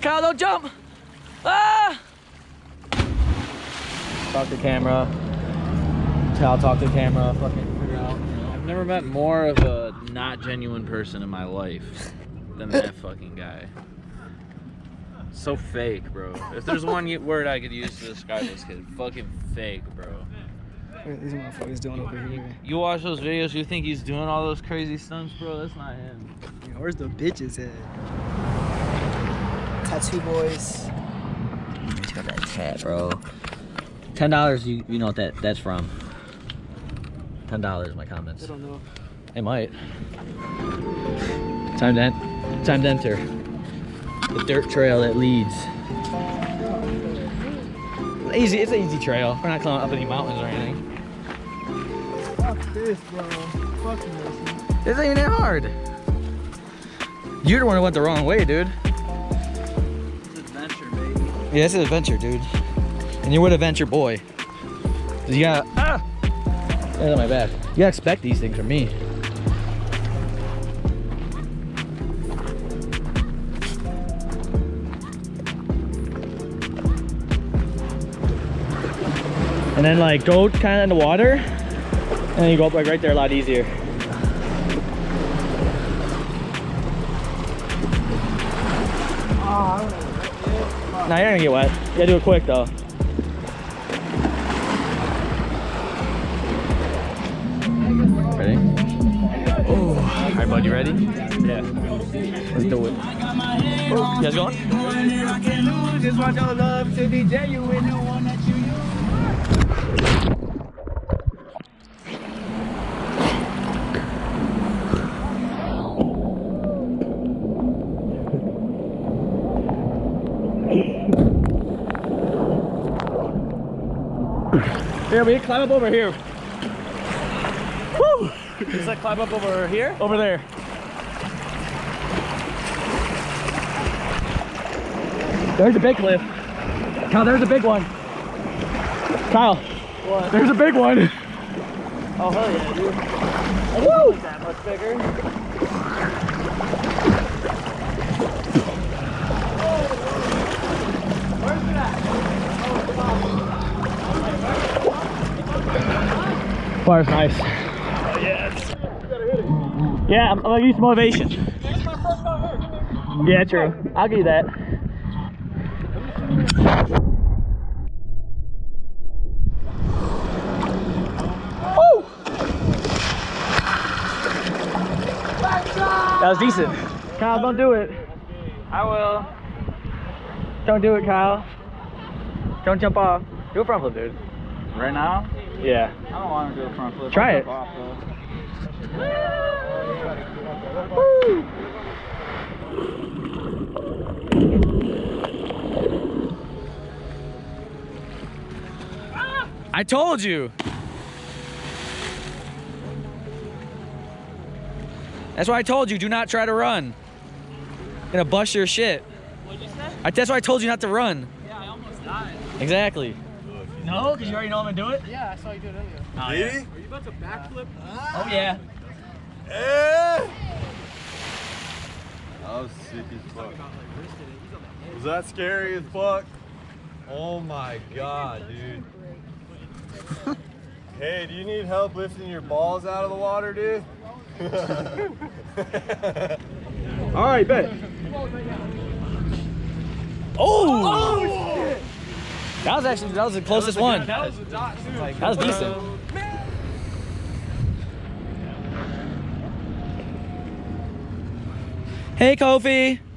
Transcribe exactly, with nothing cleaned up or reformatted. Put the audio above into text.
Kyle, don't jump! Ah! Talk to camera. Kyle, talk to camera. Fucking figure out. I've never met more of a not genuine person in my life than that fucking guy. So fake, bro. If there's one word I could use to describe this kid, fucking fake, bro. What are these motherfuckers doing over here? You watch those videos, you think he's doing all those crazy stunts, bro? That's not him. Man, where's the bitches at? Tattoo boys. Check out that tat, bro. Ten dollars. You you know what that that's from? Ten dollars. My comments. I don't know. It might. Time to en time to enter the dirt trail that leads. Easy. It's an easy trail. We're not climbing up any mountains or anything. Fuck this, bro. Fuck this. This ain't that hard. You're the one who went the wrong way, dude. It's adventure, baby. Yeah, it's an adventure, dude. And you're with Adventure Boy. You gotta, ah! That's on my back. You gotta expect these things from me. And then like go kinda in the water, and then you go up like right there a lot easier. Oh, now you're gonna get wet. You gotta do it quick though. Ready? Oh, all right, bud, you ready? Yeah. Let's do it. Oh, you guys going? Here, we can climb up over here. Just like climb up over here? Over there. There's a big cliff. Kyle, there's a big one. Kyle. What? There's a big one. Oh, hell yeah, dude. I didn't think that much bigger. Where's it at? Fire's nice. Yeah, I'm gonna use motivation. Yeah, true. I'll give you that. Woo! That was decent. Kyle, don't do it. I will. Don't do it, Kyle. Don't jump off. Do a front flip, dude. Right now? Yeah. I don't want to do a front flip. Try it. Off, woo. I told you. That's why I told you, do not try to run. You're gonna bust your shit. What'd you say? I, that's why I told you not to run. Yeah, I almost died. Exactly. No, because you already know I'm gonna do it? Yeah, I saw you do it earlier. Oh, yeah. Are you about to backflip? Oh, yeah. Yeah. I was sick as fuck. Was that scary as fuck? Oh my god, dude. Hey, do you need help lifting your balls out of the water, dude? Alright, bet. Oh! Oh shit. That was actually that was the closest that was one. That was a dot too. That was decent. Man. Hey, Kofi.